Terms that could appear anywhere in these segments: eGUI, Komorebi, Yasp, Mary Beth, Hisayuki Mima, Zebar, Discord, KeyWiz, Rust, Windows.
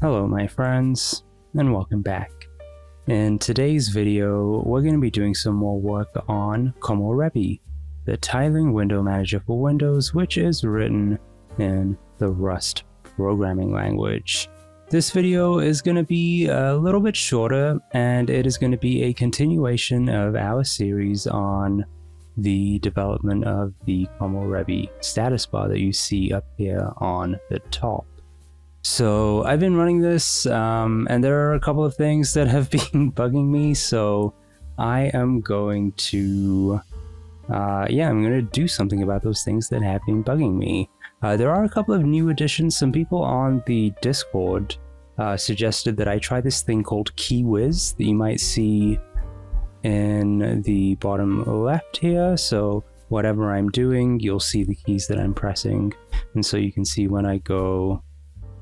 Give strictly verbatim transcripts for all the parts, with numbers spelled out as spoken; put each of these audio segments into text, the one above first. Hello my friends, and welcome back. In today's video, we're going to be doing some more work on Komorebi, the tiling window manager for Windows, which is written in the Rust programming language. This video is going to be a little bit shorter, and it is going to be a continuation of our series on the development of the Komorebi status bar that you see up here on the top. So I've been running this um, and there are a couple of things that have been bugging me, so I am going to, uh, yeah, I'm going to do something about those things that have been bugging me. Uh, there are a couple of new additions. Some people on the Discord uh, suggested that I try this thing called KeyWiz that you might see in the bottom left here. So whatever I'm doing, you'll see the keys that I'm pressing, and so you can see when I go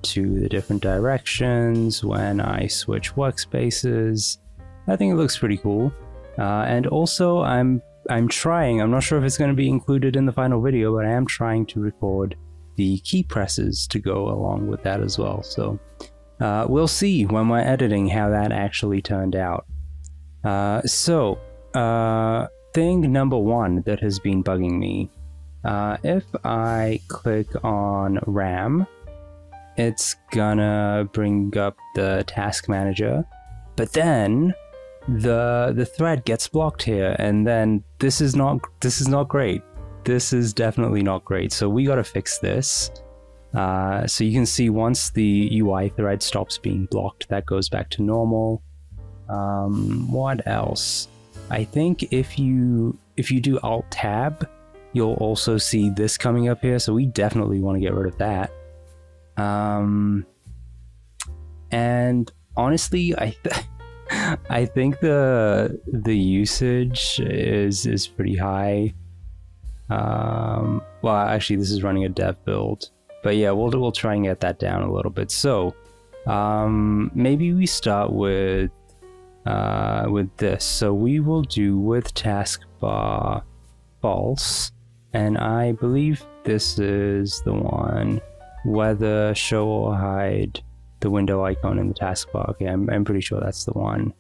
to the different directions, when I switch workspaces. I think it looks pretty cool. Uh, and also I'm I'm trying, I'm not sure if it's going to be included in the final video, but I am trying to record the key presses to go along with that as well. So uh, we'll see when we're editing how that actually turned out. Uh, so uh, thing number one that has been bugging me. Uh, if I click on RAM, it's gonna bring up the task manager, but then the the thread gets blocked here, and then this is not this is not great. This is definitely not great. So we gotta fix this. Uh, so you can see once the U I thread stops being blocked, that goes back to normal. Um, what else? I think if you if you do Alt Tab, you'll also see this coming up here. So we definitely want to get rid of that. Um, and honestly, I, th I think the, the usage is, is pretty high. Um, well, actually this is running a dev build, but yeah, we'll, we'll try and get that down a little bit. So, um, maybe we start with, uh, with this. So we will do with taskbar false, and I believe this is the one. Whether show or hide the window icon in the taskbar. Okay, I'm, I'm pretty sure that's the one.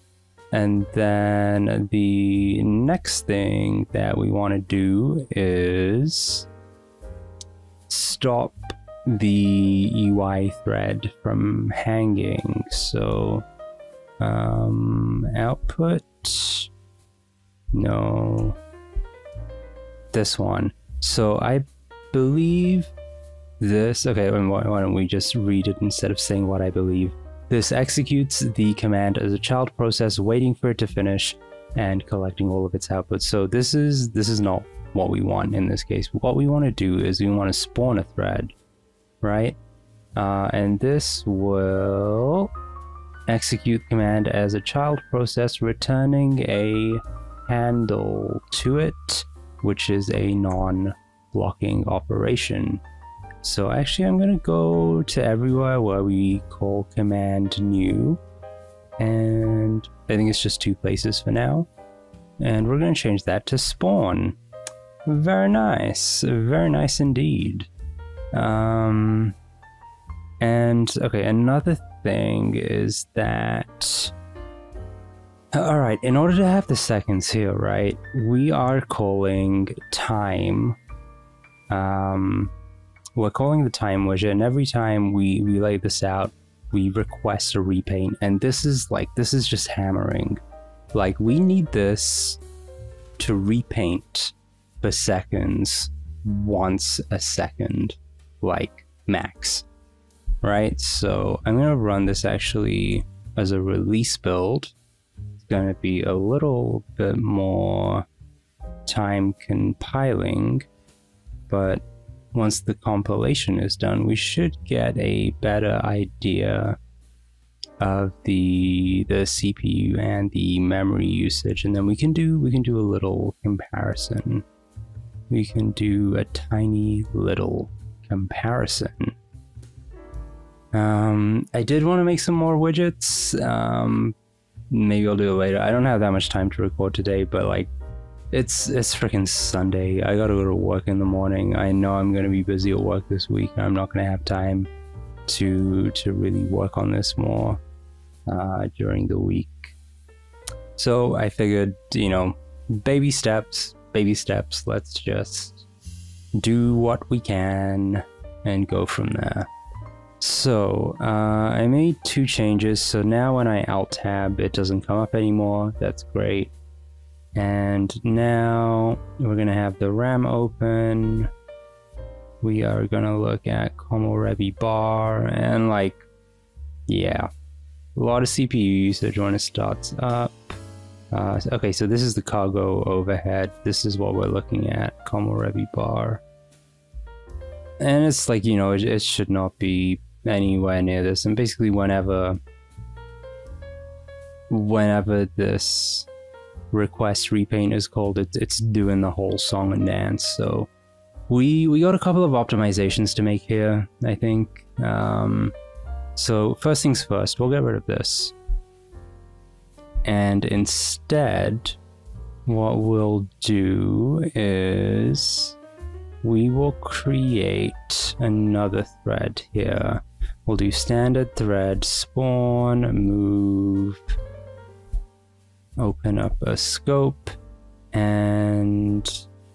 And then the next thing that we want to do is stop the U I thread from hanging. So um, output, no, this one. So I believe this, okay, and why don't we just read it instead of saying what I believe. This executes the command as a child process, waiting for it to finish and collecting all of its outputs. So this is this is not what we want in this case. What we want to do is we want to spawn a thread, right? Uh, and this will execute command as a child process, returning a handle to it, which is a non-blocking operation. So actually I'm going to go to everywhere where we call command new, and I think it's just two places for now, and we're going to change that to spawn. Very nice, very nice indeed. Um, and okay, another thing is that, alright, in order to have the seconds here, right, we are calling time. Um, We're calling the time widget, and every time we, we lay this out, we request a repaint, and this is like, this is just hammering. Like, we need this to repaint for seconds once a second, like max, right? So I'm gonna run this actually as a release build. It's gonna be a little bit more time compiling, but once the compilation is done, we should get a better idea of the the C P U and the memory usage, and then we can do we can do a little comparison. We can do a tiny little comparison. Um, I did want to make some more widgets. Um, maybe I'll do it later. I don't have that much time to record today, but like, It's it's freaking Sunday. I gotta go to work in the morning. I know I'm gonna be busy at work this week. I'm not gonna have time to to really work on this more uh, during the week. So I figured, you know, baby steps, baby steps. Let's just do what we can and go from there. So uh, I made two changes. So now when I alt tab, it doesn't come up anymore. That's great. And now we're gonna have the RAM open. We are gonna look at Komorebi bar and, like, yeah, a lot of C P U usage when it starts up. Uh, okay, so this is the cargo overhead. This is what we're looking at, Komorebi bar. And it's like, you know, it, it should not be anywhere near this. And basically whenever, whenever this request repaint is called, it, it's doing the whole song and dance. So we we got a couple of optimizations to make here, I think. Um, so first things first, we'll get rid of this. And instead, what we'll do is we will create another thread here. We'll do standard thread, spawn, move, open up a scope, and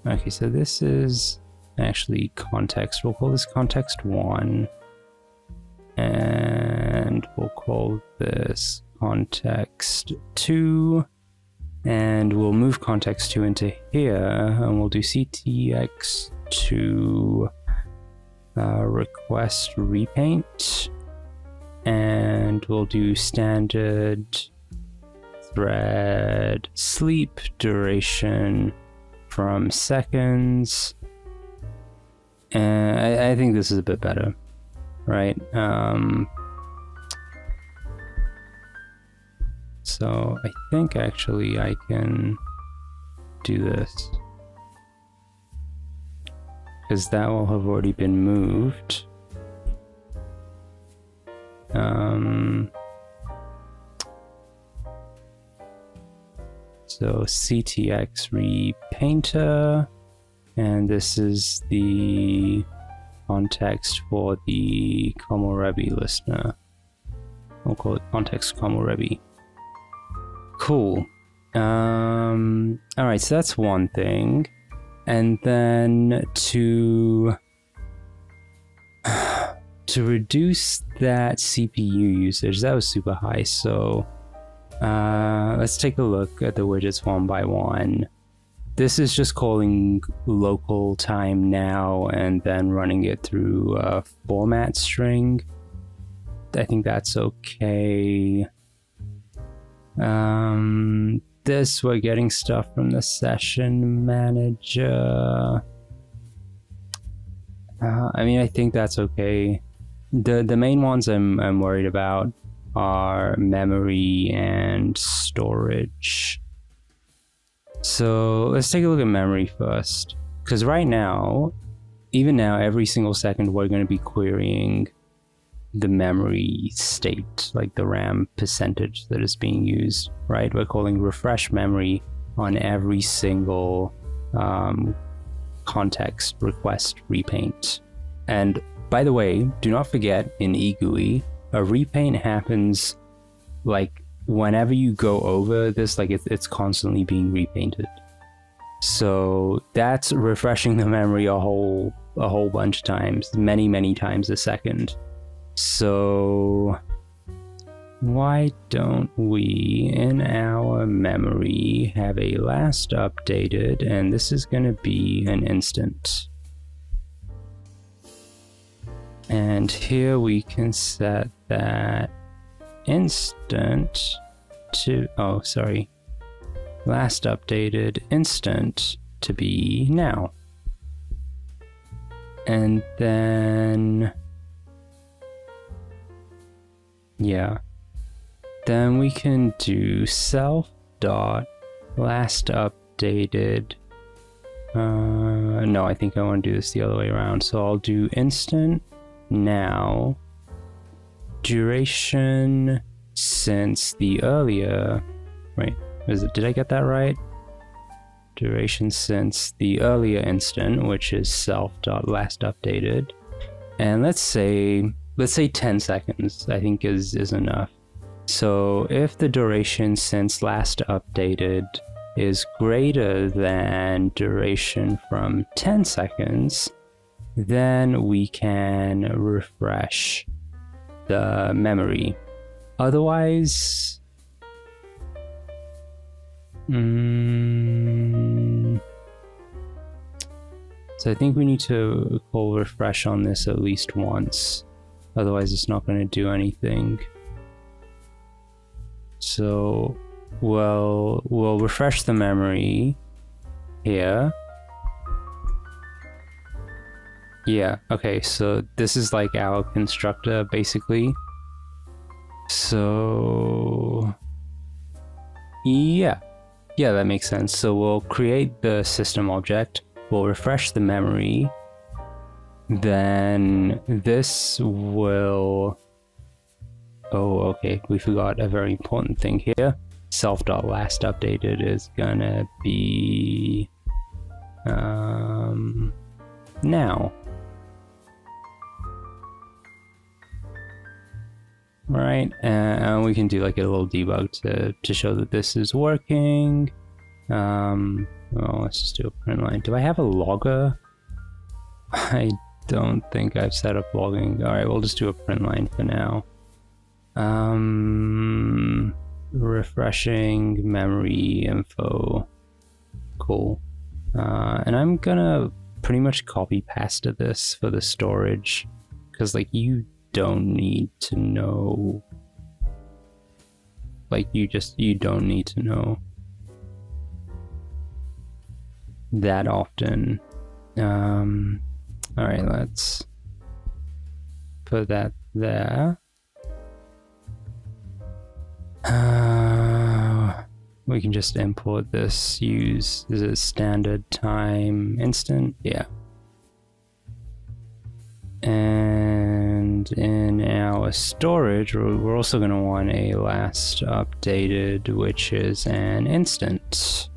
okay, so this is actually context. We'll call this context one, and we'll call this context two, and we'll move context two into here, and we'll do C T X to uh, request repaint, and we'll do standard thread sleep, duration from seconds, and I, I think this is a bit better, right? Um, so I think actually I can do this, because that will have already been moved. Um, so C T X repainter, and this is the context for the Komorebi listener. We'll call it context Komorebi. Cool. Um, all right, so that's one thing. And then to, to reduce that C P U usage, that was super high. So uh, let's take a look at the widgets one by one. This is just calling local time now and then running it through a format string. I think that's okay. Um, this, we're getting stuff from the session manager. Uh, I mean, I think that's okay. The the main ones I'm, I'm worried about are memory and storage. So let's take a look at memory first. Because right now, even now, every single second, we're going to be querying the memory state, like the RAM percentage that is being used, right? We're calling refresh memory on every single um, context request repaint. And by the way, do not forget, in eGUI, a repaint happens like whenever you go over this, like it, it's constantly being repainted. So that's refreshing the memory a whole a whole bunch of times, many, many times a second. So why don't we in our memory have a last updated, and this is going to be an instant. And here we can set that instant to, oh sorry, last updated instant to be now. And then yeah, then we can do self dot last updated. Uh, no, I think I want to do this the other way around. So I'll do instant now, duration since the earlier. Wait, is it? Did I get that right? Duration since the earlier instant, which is self dot last updated, and let's say let's say ten seconds, I think is, is enough. So if the duration since last updated is greater than duration from ten seconds, then we can refresh the memory. Otherwise, mm, so I think we need to call refresh on this at least once. Otherwise, it's not going to do anything. So we'll, we'll refresh the memory here. Yeah, okay, so this is like our constructor, basically. So, yeah. Yeah, that makes sense. So we'll create the system object, we'll refresh the memory, then this will... Oh, okay, we forgot a very important thing here. Self.lastUpdated is gonna be... Um, now. All right, and we can do like a little debug to, to show that this is working. Um, well, let's just do a print line. Do I have a logger? I don't think I've set up logging. All right, we'll just do a print line for now. Um, refreshing memory info. Cool. Uh, and I'm gonna pretty much copy pasta this for the storage, because like you don't need to know, like you just, you don't need to know that often. Um, all right, let's put that there. Uh, we can just import this, use, is it standard time instant? Yeah. And in our storage, we're also going to want a last updated, which is an instant.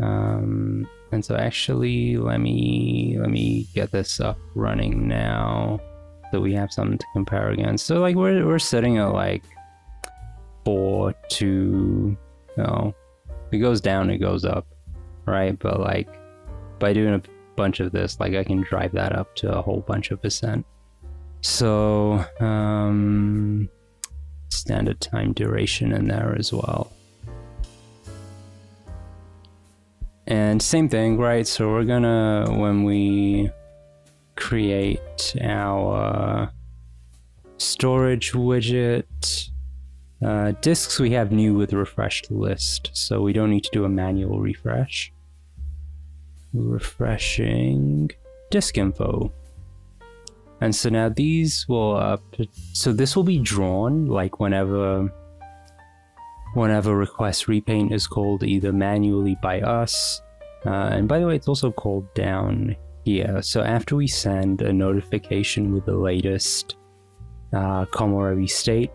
Um, and so actually, let me, let me get this up running now, so we have something to compare against. So like we're, we're sitting at like four, two, no, if it goes down, it goes up, right? But like by doing a bunch of this, like I can drive that up to a whole bunch of percent. So um, standard time duration in there as well. And same thing, right? So we're gonna, when we create our storage widget, uh, disks we have new with refreshed list, so we don't need to do a manual refresh. Refreshing disk info. And so now these will up, so this will be drawn like whenever whenever request repaint is called, either manually by us, uh, and by the way, it's also called down here. So after we send a notification with the latest uh, Komorebi state,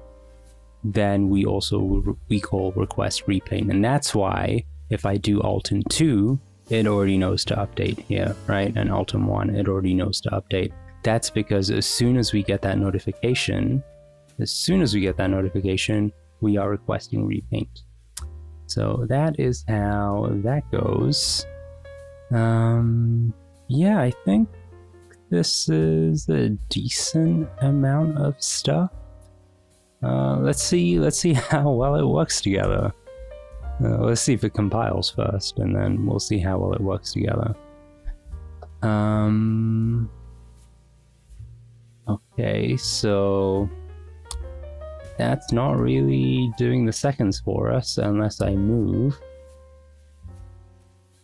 then we also we call request repaint, and that's why if I do alt and two, it already knows to update here, right? And alt and one, it already knows to update. That's because as soon as we get that notification, as soon as we get that notification, we are requesting repaint. So that is how that goes. Um, yeah, I think this is a decent amount of stuff. Uh, let's see, let's see how well it works together. Uh, let's see if it compiles first, and then we'll see how well it works together. Um, okay, so that's not really doing the seconds for us unless I move.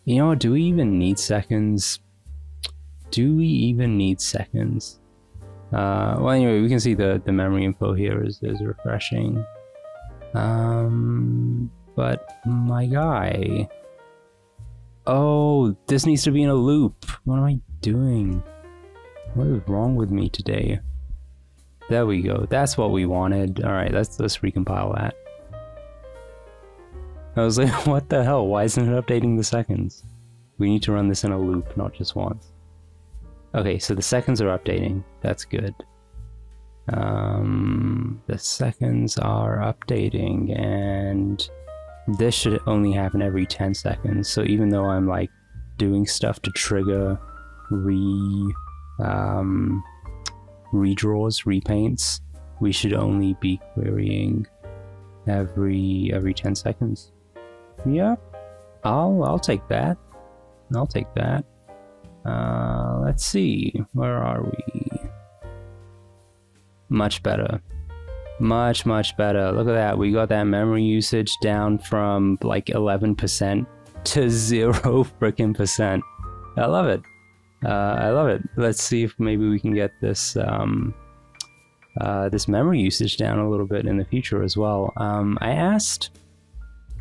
You know what, do we even need seconds? Do we even need seconds? Uh, well, anyway, we can see the, the memory info here is, is refreshing. Um... But my guy, oh, this needs to be in a loop. What am I doing? What is wrong with me today? There we go. That's what we wanted. All right, let's let's recompile that. I was like, what the hell? Why isn't it updating the seconds? We need to run this in a loop, not just once. Okay, so the seconds are updating. That's good. Um, the seconds are updating, and this should only happen every ten seconds. So even though I'm like doing stuff to trigger re um, redraws, repaints, we should only be querying every every ten seconds. Yeah, I'll I'll take that. I'll take that. Uh, let's see, where are we? Much better. Much, much better. Look at that. We got that memory usage down from like eleven percent to zero freaking percent. I love it. Uh, I love it. Let's see if maybe we can get this um, uh, this memory usage down a little bit in the future as well. Um, I asked,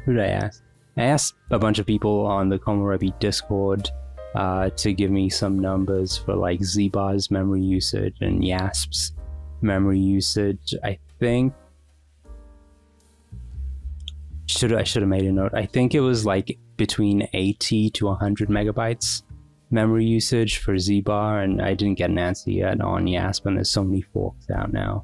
who did I ask? I asked a bunch of people on the Komorebi Discord uh, to give me some numbers for like Zebar's memory usage and Yasp's memory usage. I think should I should have made a note. I think it was like between eighty to one hundred megabytes memory usage for Zebar, and I didn't get an answer yet on Yasp, and there's so many forks out now.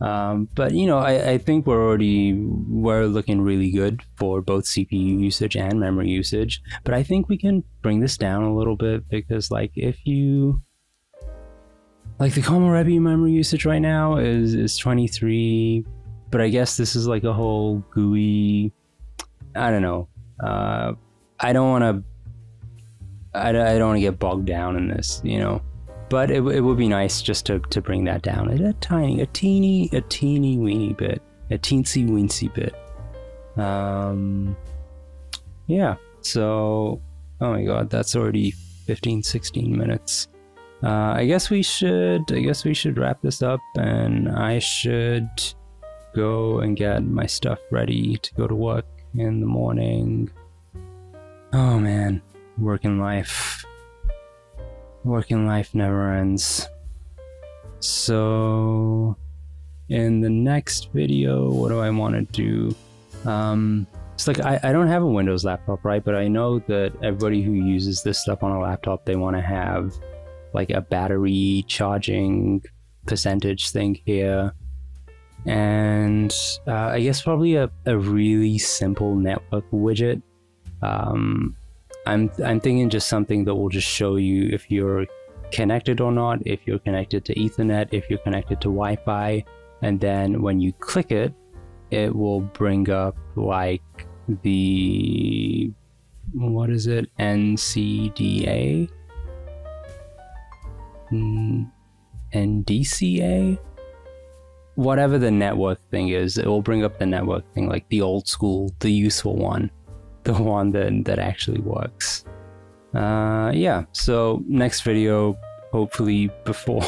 Um, but you know, I, I think we're already we're looking really good for both C P U usage and memory usage. But I think we can bring this down a little bit, because like if you Like the Komorebi memory usage right now is, is twenty-three, but I guess this is like a whole G U I, I don't know. Uh, I don't want to, I, I don't want to get bogged down in this, you know, but it, it would be nice just to, to bring that down a tiny, a teeny, a teeny weeny bit, a teensy weensy bit. Um, yeah, so, oh my God, that's already fifteen, sixteen minutes. Uh, I guess we should, I guess we should wrap this up, and I should go and get my stuff ready to go to work in the morning. Oh man, working life. Working life never ends. So, in the next video, what do I want to do? Um, it's like, I, I don't have a Windows laptop, right? But I know that everybody who uses this stuff on a laptop, they want to have like a battery charging percentage thing here, and uh, I guess probably a, a really simple network widget. Um, I'm I'm thinking just something that will just show you if you're connected or not, if you're connected to Ethernet, if you're connected to Wi-Fi, and then when you click it, it will bring up like the what is it N C D A. N D C A? Whatever the network thing is, it will bring up the network thing, like the old school, the useful one, the one that, that actually works. Uh, yeah, so next video, hopefully before,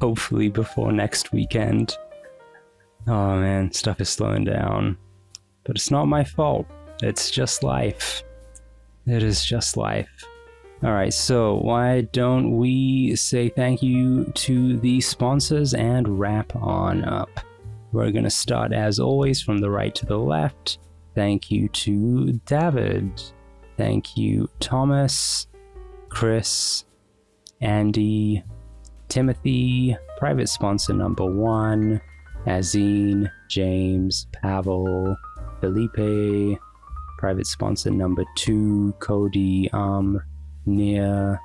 hopefully before next weekend. Oh man, stuff is slowing down, but it's not my fault. It's just life. It is just life. Alright, so why don't we say thank you to the sponsors and wrap on up. We're going to start, as always, from the right to the left. Thank you to David. Thank you, Thomas, Chris, Andy, Timothy, private sponsor number one, Azine, James, Pavel, Felipe, private sponsor number two, Cody, um, Nia,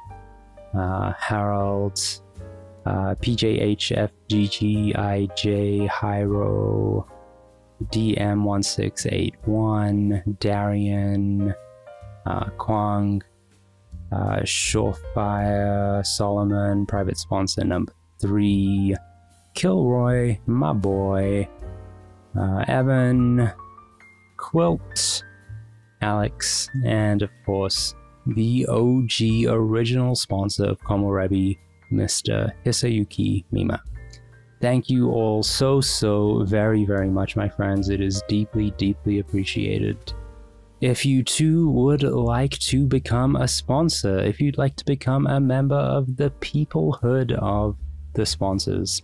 uh, Harold, uh, P J H F G G I J, Hyro, D M one six eight one, Darian, uh, Kwang, uh, Shorefire, Solomon, private sponsor number three, Kilroy, my boy, uh, Evan, Quilt, Alex, and of course, the O G original sponsor of Komorebi, Mister Hisayuki Mima. Thank you all so, so very, very much, my friends. It is deeply, deeply appreciated. If you too would like to become a sponsor, if you'd like to become a member of the peoplehood of the sponsors,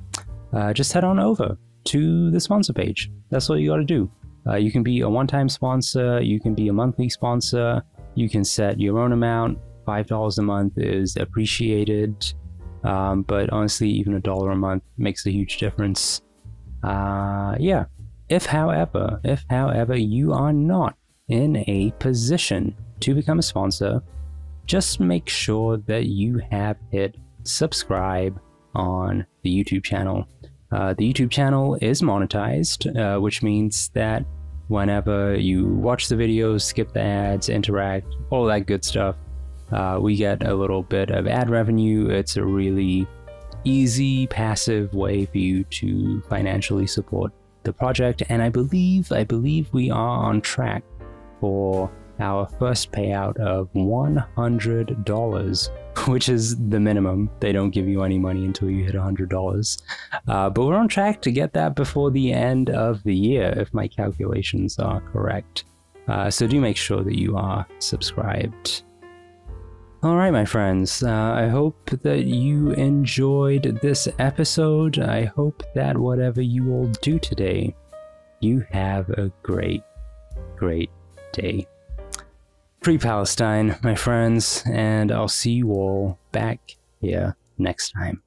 uh, just head on over to the sponsor page. That's all you got to do. Uh, you can be a one-time sponsor, you can be a monthly sponsor, you can set your own amount. five dollars a month is appreciated. Um, but honestly, even a dollar a month makes a huge difference. Uh, yeah. If, however, if, however, you are not in a position to become a sponsor, just make sure that you have hit subscribe on the YouTube channel. Uh, the YouTube channel is monetized, uh, which means that whenever you watch the videos, skip the ads, interact, all that good stuff, uh, we get a little bit of ad revenue. It's a really easy, passive way for you to financially support the project, and I believe, I believe we are on track for our first payout of one hundred dollars, which is the minimum. They don't give you any money until you hit one hundred dollars. Uh, but we're on track to get that before the end of the year, if my calculations are correct. Uh, so do make sure that you are subscribed. All right, my friends, uh, I hope that you enjoyed this episode. I hope that whatever you all do today, you have a great, great day. Free Palestine, my friends, and I'll see you all back here next time.